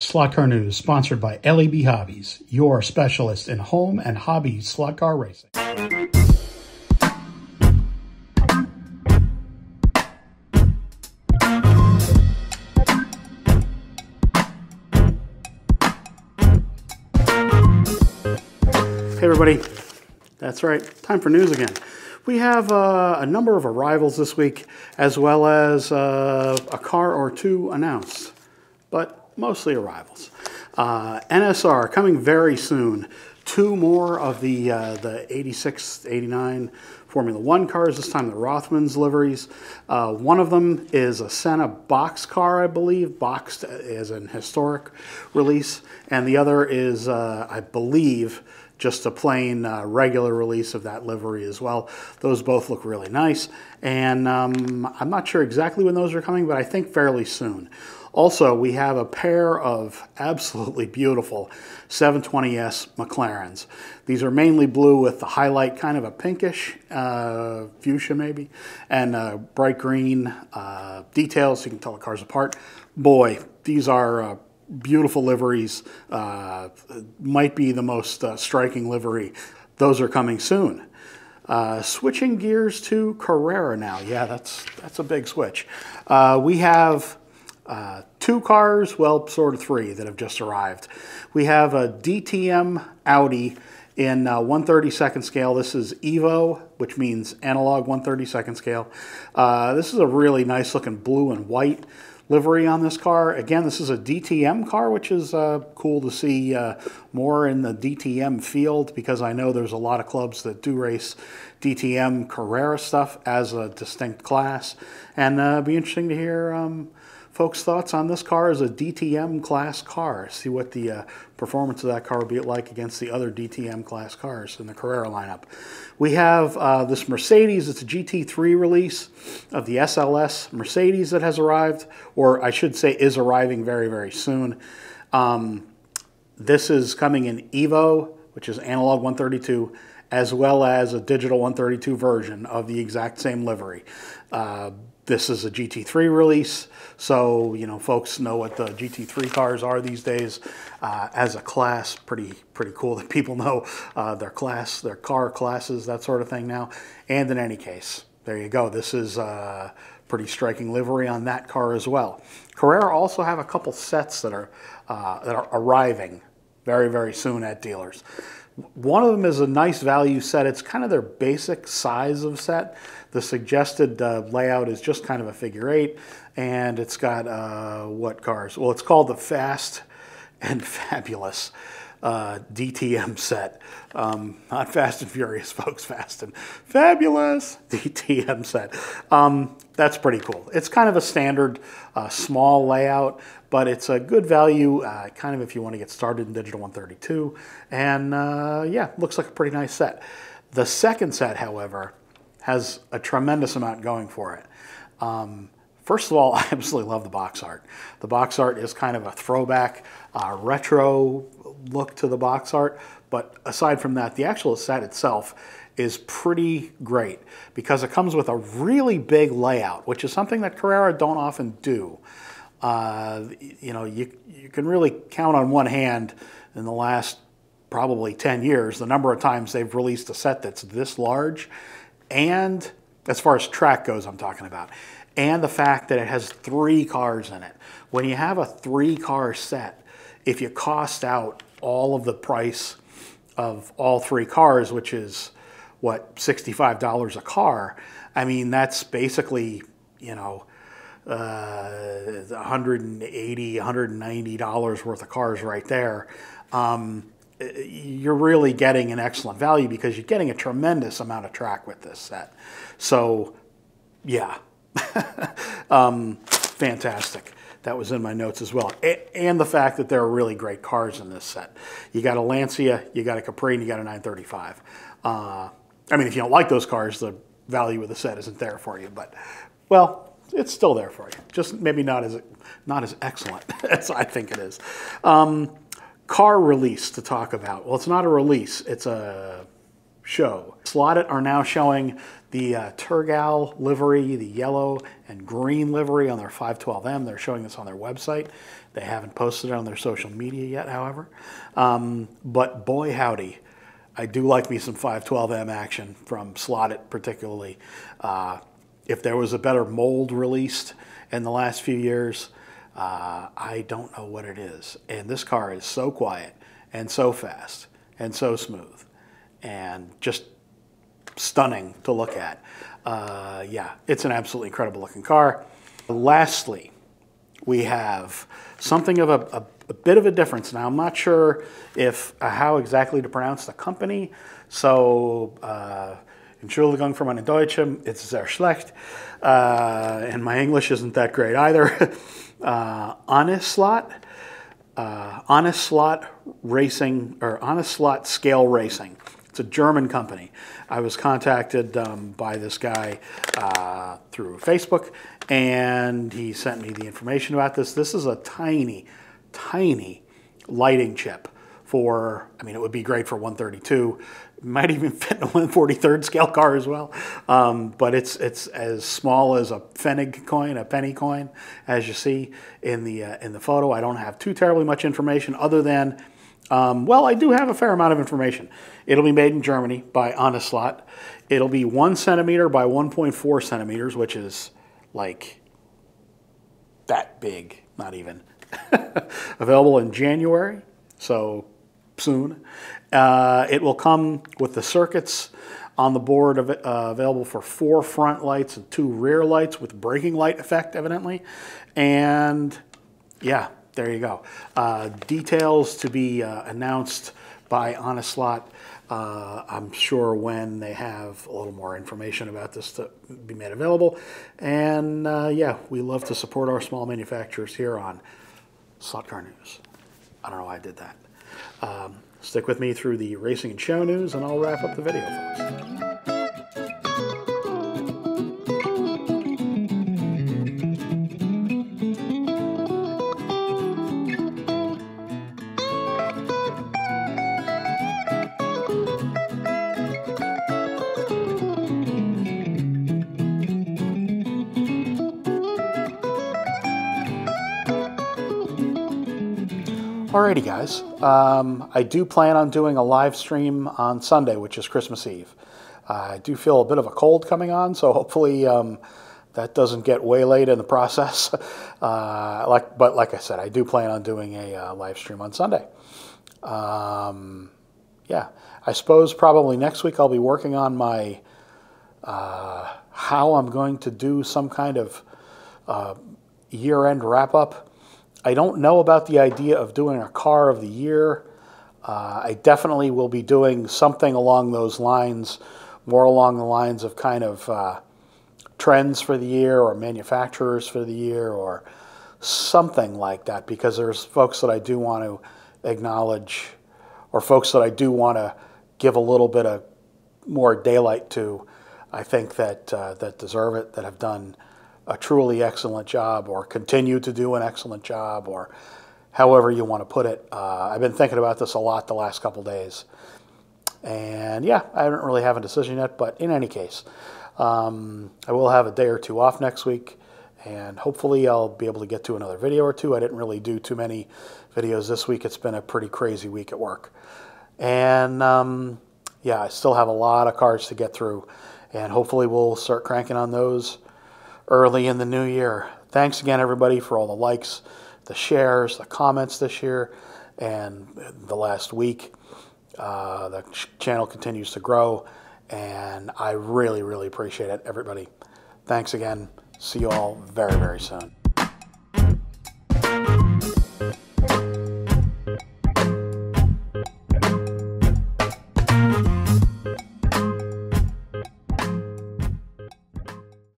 Slot Car News, sponsored by LEB Hobbies, your specialist in home and hobby slot car racing. Hey everybody, that's right, time for news again. We have a number of arrivals this week, as well as a car or two announced, but mostly arrivals. NSR coming very soon. Two more of the 86, 89 Formula One cars, this time the Rothmans liveries. One of them is a Senna box car, I believe, boxed as an historic release. And the other is, I believe, just a plain regular release of that livery as well. Those both look really nice. And I'm not sure exactly when those are coming, but I think fairly soon. Also, we have a pair of absolutely beautiful 720S McLarens. These are mainly blue with the highlight kind of a pinkish, fuchsia maybe, and bright green details so you can tell the cars apart. Boy, these are beautiful liveries, might be the most striking livery. Those are coming soon. Switching gears to Carrera now. Yeah, that's a big switch. We have two cars, well, sort of three, that have just arrived. We have a DTM Audi in 1/32nd scale. This is Evo, which means analog 1/32nd scale. This is a really nice looking blue and white livery on this car. Again, this is a DTM car, which is cool to see more in the DTM field, because I know there's a lot of clubs that do race DTM Carrera stuff as a distinct class. And it'd be interesting to hear folks' thoughts on this car as a DTM class car. See what the performance of that car would be like against the other DTM class cars in the Carrera lineup. We have this Mercedes. It's a GT3 release of the SLS Mercedes that has arrived, or I should say is arriving very, very soon. This is coming in Evo, which is analog 132, as well as a digital 132 version of the exact same livery. This is a GT3 release, so you know, folks know what the GT3 cars are these days as a class. Pretty cool that people know their class, their car classes, that sort of thing now. And in any case, there you go. This is a pretty striking livery on that car as well. Carrera also have a couple sets that are arriving very, very soon at dealers. One of them is a nice value set. It's kind of their basic size of set. The suggested layout is just kind of a figure 8, and it's got what cars? Well, it's called the Fast and Fabulous DTM set. Not Fast and Furious, folks. Fast and Fabulous DTM set. That's pretty cool. It's kind of a standard small layout, but it's a good value kind of if you want to get started in digital 132. And yeah, looks like a pretty nice set. The second set, however, has a tremendous amount going for it. First of all, I absolutely love the box art. The box art is kind of a throwback, retro look to the box art. But aside from that, the actual set itself is pretty great because it comes with a really big layout, which is something that Carrera don't often do. You know, you can really count on one hand in the last probably 10 years the number of times they've released a set that's this large. And as far as track goes, I'm talking about. And the fact that it has 3 cars in it. When you have a 3-car set, if you cost out all of the price of all 3 cars, which is what, $65 a car, I mean, that's basically, you know, $180, $190 worth of cars right there. You're really getting an excellent value because you're getting a tremendous amount of track with this set. So, yeah, fantastic. That was in my notes as well. And the fact that there are really great cars in this set. You got a Lancia, you got a Capri, and you got a 935. I mean, if you don't like those cars, the value of the set isn't there for you, but, well, it's still there for you. Just maybe not as excellent as I think it is. Car release to talk about. Well, it's not a release. It's a show. Slot It are now showing the Turgal livery, the yellow and green livery on their 512M. They're showing this on their website. They haven't posted it on their social media yet, however. But boy howdy, I do like me some 512M action from Slot It particularly. If there was a better mold released in the last few years, I don't know what it is. And this car is so quiet and so fast and so smooth and just stunning to look at. Yeah, it's an absolutely incredible looking car. Lastly, we have something of a bit of a difference. Now, I'm not sure if how exactly to pronounce the company. So, Entschuldigung für meine Deutsche, it's sehr schlecht. And my English isn't that great either. Ane Slot Racing, or Ane Slot Scale Racing. It's a German company. I was contacted by this guy through Facebook, and he sent me the information about this. This is a tiny, tiny lighting chip for, I mean, it would be great for 132. It might even fit in a 143rd scale car as well. But it's as small as a Pfennig coin, a penny coin, as you see in the photo. I don't have too terribly much information other than, well, I do have a fair amount of information. It'll be made in Germany by Ane Slot. It'll be 1 centimeter by 1.4 centimeters, which is like that big, not even. Available in January, so soon. It will come with the circuits on the board of, available for 4 front lights and 2 rear lights with braking light effect, evidently. And yeah, there you go. Details to be announced by Ane Slot, I'm sure, when they have a little more information about this to be made available. And yeah, we love to support our small manufacturers here on Slot Car News. I don't know why I did that. Stick with me through the racing and show news, and I'll wrap up the video, folks. Alrighty guys, I do plan on doing a live stream on Sunday, which is Christmas Eve. I do feel a bit of a cold coming on, so hopefully that doesn't get way late in the process. But like I said, I do plan on doing a live stream on Sunday. Yeah, I suppose probably next week I'll be working on my, how I'm going to do some kind of year-end wrap-up. I don't know about the idea of doing a car of the year. I definitely will be doing something along those lines, more along the lines of kind of trends for the year or manufacturers for the year or something like that, because there's folks that I do want to acknowledge or folks that I do want to give a little bit of more daylight to, I think, that, that deserve it, that have done a truly excellent job or continue to do an excellent job, or however you want to put it. I've been thinking about this a lot the last couple days. And yeah, I don't really have a decision yet, but in any case, I will have a day or two off next week, and hopefully I'll be able to get to another video or two. I didn't really do too many videos this week. It's been a pretty crazy week at work. And yeah, I still have a lot of cars to get through, and hopefully we'll start cranking on those early in the new year. Thanks again, everybody, for all the likes, the shares, the comments this year, and the last week. The channel continues to grow, and I really, really appreciate it, everybody. Thanks again. See you all very, very soon.